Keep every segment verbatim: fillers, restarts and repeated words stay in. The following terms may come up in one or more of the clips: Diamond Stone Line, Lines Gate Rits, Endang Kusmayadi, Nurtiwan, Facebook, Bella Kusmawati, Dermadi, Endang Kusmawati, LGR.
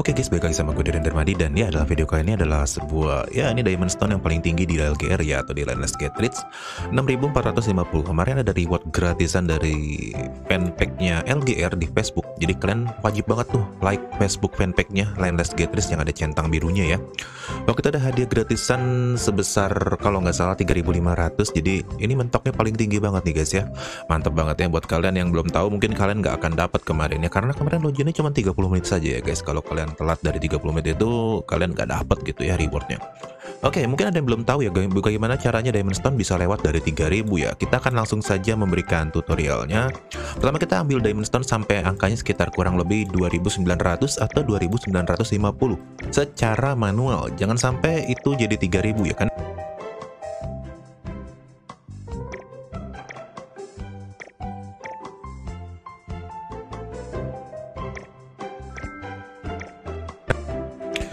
Oke guys, balik lagi sama gue Dermadi, dan ya adalah video kali ini adalah sebuah, ya ini Diamond Stone yang paling tinggi di L G R ya, atau di Lines Gate Rits, enam ribu empat ratus lima puluh. Kemarin ada reward gratisan dari fanpage-nya L G R di Facebook, jadi kalian wajib banget tuh like Facebook fanpage-nya Lines Gate Rits yang ada centang birunya ya. Waktu itu ada hadiah gratisan sebesar kalau nggak salah tiga ribu lima ratus, jadi ini mentoknya paling tinggi banget nih guys ya. Mantap banget ya buat kalian yang belum tahu, mungkin kalian nggak akan dapat kemarin ya, karena kemarin loginnya cuma tiga puluh menit saja ya guys. Kalau kalian telat dari tiga puluh menit itu kalian nggak dapat gitu ya rewardnya. Oke, mungkin ada yang belum tahu ya bagaimana caranya Diamond Stone bisa lewat dari tiga ribu ya. Kita akan langsung saja memberikan tutorialnya. Pertama kita ambil Diamond Stone sampai angkanya sekitar kurang lebih dua ribu sembilan ratus atau dua ribu sembilan ratus lima puluh secara manual. Jangan sampai itu jadi tiga ribu ya kan.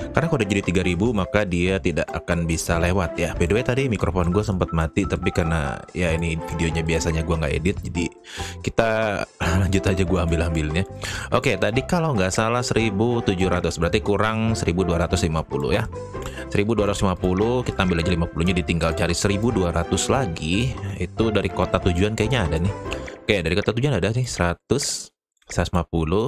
Karena kalau udah jadi tiga ribu maka dia tidak akan bisa lewat ya. By the way tadi mikrofon gue sempat mati, tapi karena ya ini videonya biasanya gue nggak edit, jadi kita lanjut aja gue ambil-ambilnya. Oke, tadi kalau nggak salah seribu tujuh ratus, berarti kurang seribu dua ratus lima puluh ya. seribu dua ratus lima puluh kita ambil aja lima puluh-nya, ditinggal cari seribu dua ratus lagi. Itu dari kota tujuan kayaknya ada nih. Oke, dari kota tujuan ada nih seratus, seratus lima puluh,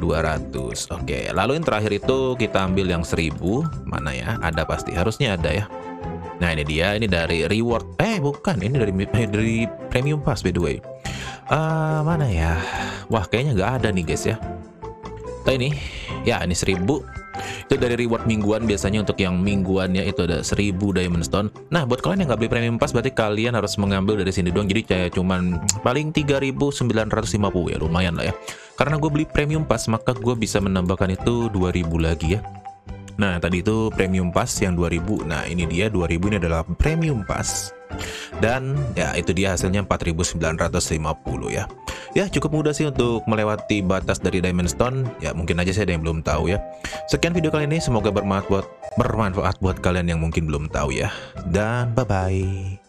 dua ratus. Oke, lalu yang terakhir itu kita ambil yang seribu. Mana ya? Ada pasti, harusnya ada ya. Nah, ini dia, ini dari reward. Eh, bukan, ini dari dari premium pass by the way. Uh, mana ya? Wah, kayaknya nggak ada nih guys ya. Tuh ini. Ya, ini seribu. Itu dari reward mingguan, biasanya untuk yang mingguannya itu ada seribu Diamond Stone. Nah, buat kalian yang nggak beli premium pass berarti kalian harus mengambil dari sini doang. Jadi kayak cuman paling tiga ribu sembilan ratus lima puluh ya, lumayan lah ya. Karena gue beli premium pass maka gue bisa menambahkan itu dua ribu lagi ya. Nah, tadi itu premium pass yang dua ribu. Nah, ini dia dua ribu, ini adalah premium pass. Dan ya itu dia hasilnya empat ribu sembilan ratus lima puluh ya. Ya cukup mudah sih untuk melewati batas dari Diamond Stone. Ya mungkin aja sih ada yang belum tahu ya. Sekian video kali ini, semoga bermanfaat buat bermanfaat buat kalian yang mungkin belum tahu ya. Dan bye-bye.